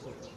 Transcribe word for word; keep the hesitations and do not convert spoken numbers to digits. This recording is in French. tout le temps.